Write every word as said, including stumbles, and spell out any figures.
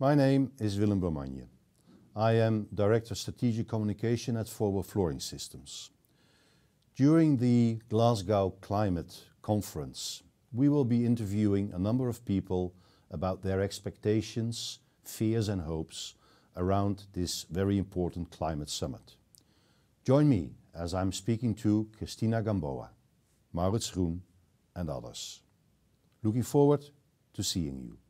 My name is Willem Bermanje. I am Director of Strategic Communication at Forward Flooring Systems. During the Glasgow Climate Conference, we will be interviewing a number of people about their expectations, fears and hopes around this very important climate summit. Join me as I'm speaking to Cristina Gamboa, Maurits Groen and others. Looking forward to seeing you.